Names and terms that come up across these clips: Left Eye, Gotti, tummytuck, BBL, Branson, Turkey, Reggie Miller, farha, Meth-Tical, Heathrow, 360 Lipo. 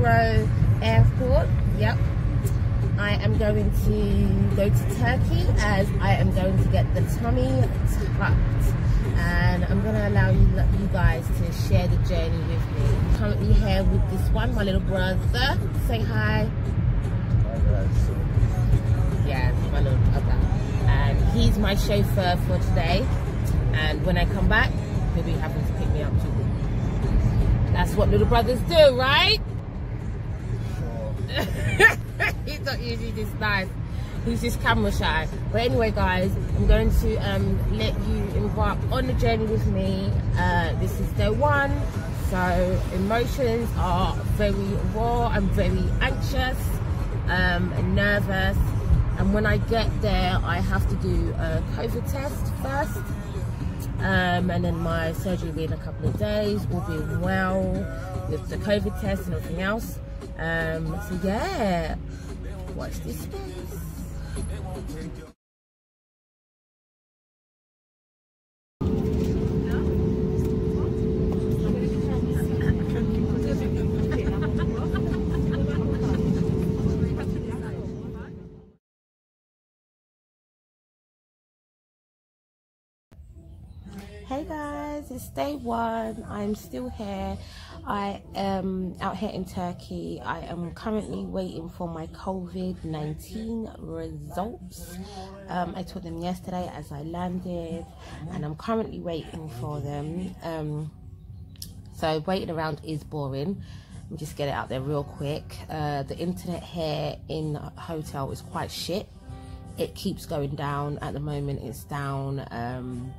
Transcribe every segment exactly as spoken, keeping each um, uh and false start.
Heathrow Airport. Yep, I am going to go to Turkey as I am going to get the tummy tucked, and I'm going to allow you, you guys to share the journey with me. I'm currently here with this one, my little brother. Say hi. Hi guys. Yeah, my little brother. And he's my chauffeur for today, and when I come back, he'll be happy to pick me up too. That's what little brothers do, right? Sure. He's not usually this nice. He's just camera shy. But anyway, guys, I'm going to um, let you embark on the journey with me. Uh, this is day one, so emotions are very raw. I'm very anxious, um, and nervous. And when I get there, I have to do a COVID test first. Um, and then my surgery will be in a couple of days. We'll be well with the COVID test and everything else. Um, so yeah, watch this space. Hey guys, it's day one. I'm still here. I am out here in Turkey. I am currently waiting for my COVID nineteen results. Um, I took them yesterday as I landed, and I'm currently waiting for them. Um, so waiting around is boring. Let me just get it out there real quick. Uh, the internet here in the hotel is quite shit. It keeps going down. At the moment it's down. Um,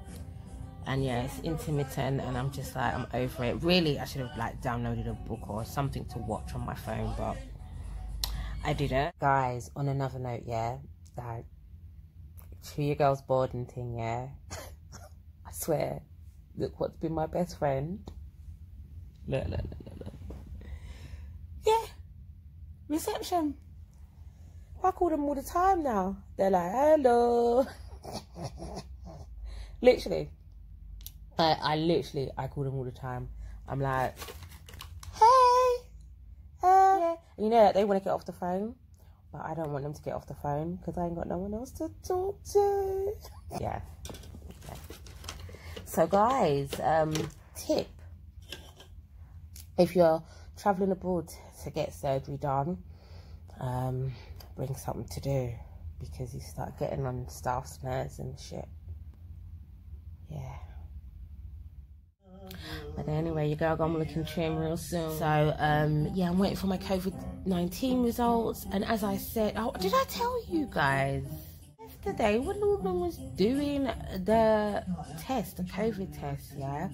and yeah, it's intermittent, and I'm just like, I'm over it. Really, I should have like downloaded a book or something to watch on my phone, but I didn't. Guys, on another note, yeah, like, chew your girl's boredom thing, yeah. I swear, look what's been my best friend. No, no, no, no, no. Yeah, reception. I call them all the time now. They're like, hello. Literally. I, I literally, I call them all the time. I'm like, hey, hey. And you know that they want to get off the phone, but I don't want them to get off the phone because I ain't got no one else to talk to. Yeah. Yeah. So guys, um, tip. If you're traveling abroad to get surgery done, um, bring something to do, because you start getting on staff's nerves and shit. Yeah. But anyway, your girl gonna be looking trim real soon. So um, yeah, I'm waiting for my COVID nineteen results. And as I said, oh, did I tell you guys yesterday when the woman was doing the test, the COVID test? Yeah,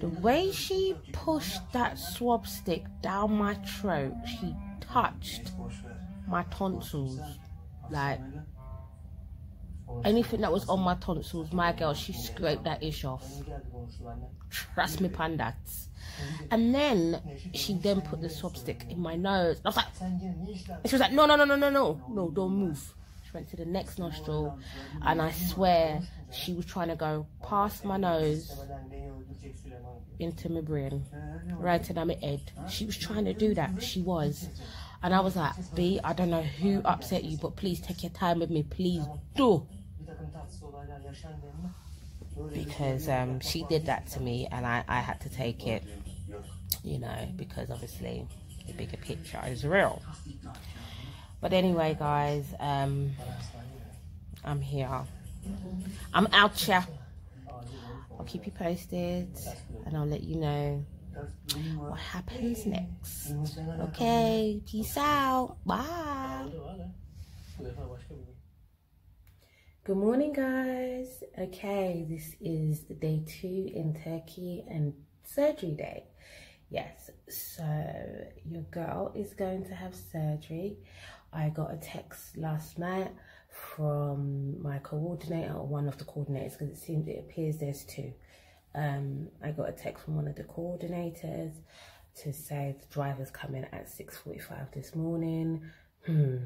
the way she pushed that swab stick down my throat, she touched my tonsils, like anything that was on my tonsils, my girl, she scraped that ish off. Trust me, pandas. And then she then put the swab stick in my nose. And I was like, and she was like, no, no, no, no, no, no, no, don't move. She went to the next nostril, and I swear she was trying to go past my nose into my brain, right into my head. She was trying to do that. She was. And I was like, B, I don't know who upset you, but please take your time with me. Please do. Because um, she did that to me, and I, I had to take it, you know, because obviously the bigger picture is real. But anyway, guys, um, I'm here. I'm out here. I'll keep you posted, and I'll let you know what happens next. Okay, peace out. Bye. Good morning, guys. Okay, this is day two in Turkey and surgery day. Yes, so your girl is going to have surgery. I got a text last night from my coordinator, or one of the coordinators, because it seems it appears there's two. Um, I got a text from one of the coordinators to say the driver's coming at six forty-five this morning. Hmm,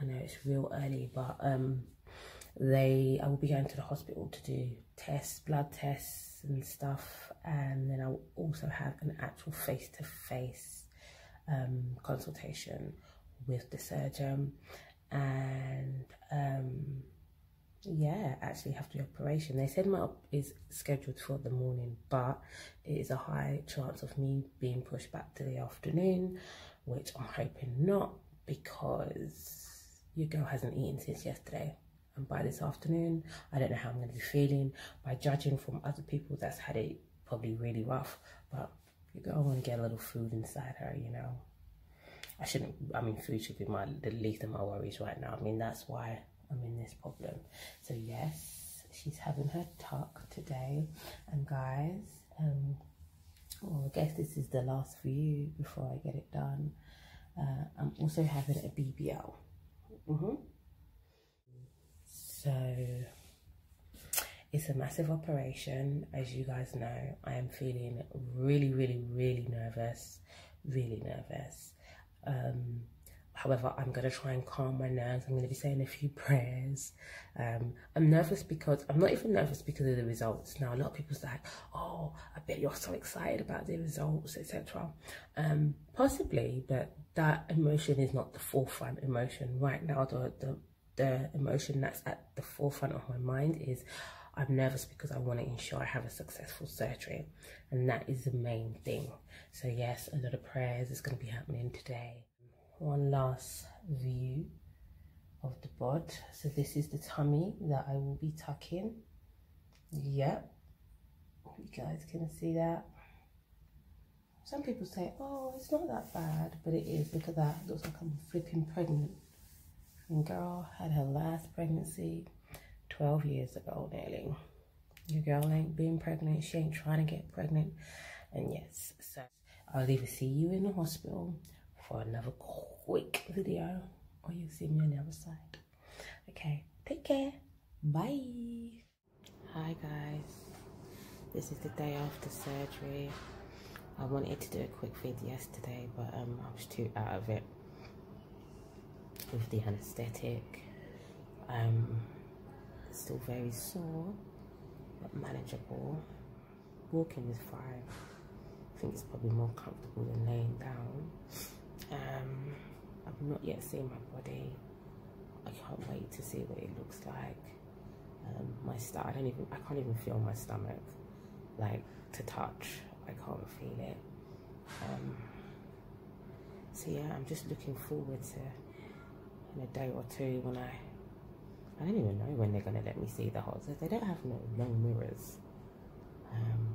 I know it's real early, but um, they I will be going to the hospital to do tests, blood tests and stuff, and then I will also have an actual face-to-face um, consultation with the surgeon, and um, yeah, actually have the operation. They said my op is scheduled for the morning, but it is a high chance of me being pushed back to the afternoon, which I'm hoping not, because your girl hasn't eaten since yesterday. And by this afternoon, I don't know how I'm going to be feeling. By judging from other people that's had it probably really rough, but your girl want to get a little food inside her, you know. I shouldn't, I mean, food should be my, the least of my worries right now. I mean, that's why I'm in this problem. So yes, she's having her tuck today. And guys, um, well, I guess this is the last view before I get it done. Uh, I'm also having a B B L. Mm-hmm. So it's a massive operation, as you guys know. I am feeling really, really, really nervous, really nervous. Um, however, I'm going to try and calm my nerves. I'm going to be saying a few prayers. Um, I'm nervous because, I'm not even nervous because of the results. Now, a lot of people's like, oh, I bet you're so excited about the results, et cetera. Um, possibly, but that emotion is not the forefront emotion. Right now, the, the, the emotion that's at the forefront of my mind is I'm nervous because I want to ensure I have a successful surgery. And that is the main thing. So yes, a lot of prayers is going to be happening today. One last view of the bod. So this is the tummy that I will be tucking. Yep. You guys can see that. Some people say, oh, it's not that bad, but it is. Look at that. It looks like I'm flipping pregnant. And girl had her last pregnancy twelve years ago nearly. Your girl ain't been pregnant. She ain't trying to get pregnant. And yes, so I'll either see you in the hospital for another quick video, or you'll see me on the other side. Okay, take care. Bye. Hi guys, this is the day after surgery. I wanted to do a quick vid yesterday, but um, I was too out of it with the anesthetic. Um, still very sore, but manageable. Walking is fine. I think it's probably more comfortable than laying down. Um, I've not yet seen my body. I can't wait to see what it looks like. Um, my stomach, I don't even, I can't even feel my stomach, like to touch. I can't feel it. Um, so yeah, I'm just looking forward to in a day or two when I, I don't even know when they're gonna let me see the holes. They don't have no long mirrors. Um,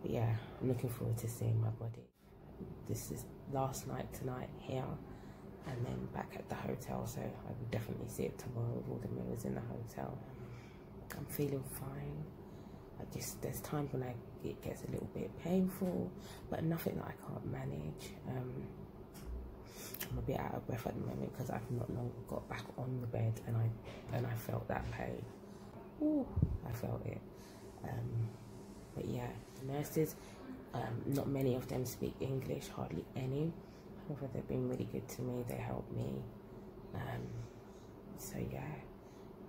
but yeah, I'm looking forward to seeing my body. This is last night, tonight here, and then back at the hotel, so I will definitely see it tomorrow with all the mirrors in the hotel. I'm feeling fine. I just, there's times when I, it gets a little bit painful, but nothing that I can't manage. Um, I'm a bit out of breath at the moment because I've not long got back on the bed, and I and I felt that pain. Ooh, I felt it. Um, but yeah, the nurses, Um, not many of them speak English, hardly any. However, they've been really good to me. They helped me. Um, so yeah,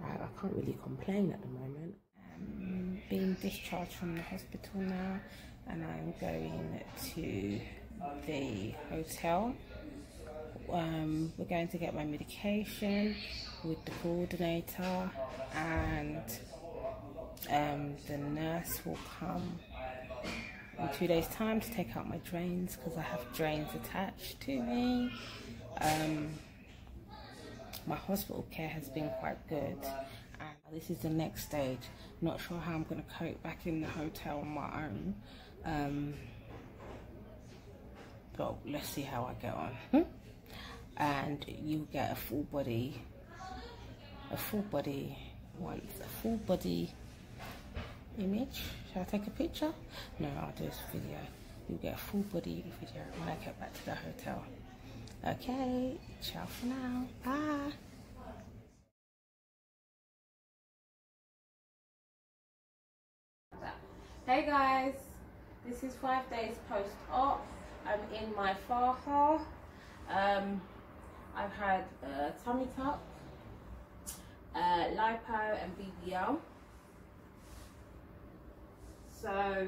I, I can't really complain at the moment. I'm being discharged from the hospital now, and I'm going to the hotel. Um, we're going to get my medication with the coordinator, and um, the nurse will come in two days time to take out my drains, because I have drains attached to me. Um, my hospital care has been quite good, and this is the next stage. Not sure how I'm going to cope back in the hotel on my own, um, but let's see how I get on. And you get a full body, a full body once, a full body image. Shall I take a picture? No, I'll do this video. You'll get a full body video when I get back to the hotel. Okay, ciao for now. Bye. Hey guys, this is five days post-op. I'm in my farha. Um, I've had a tummy tuck, uh, lipo and B B L. So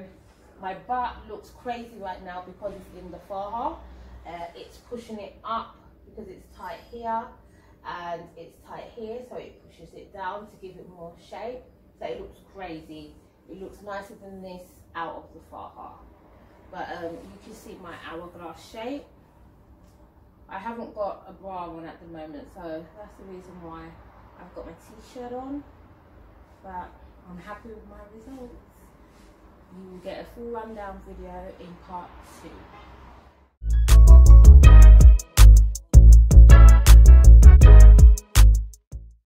my butt looks crazy right now because it's in the farha, Uh, it's pushing it up because it's tight here and it's tight here, so it pushes it down to give it more shape. So it looks crazy. It looks nicer than this out of the farha. But um, you can see my hourglass shape. I haven't got a bra on at the moment, so that's the reason why I've got my t-shirt on. But I'm happy with my results. You will get a full rundown video in part two.